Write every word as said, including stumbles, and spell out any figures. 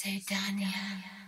Satania.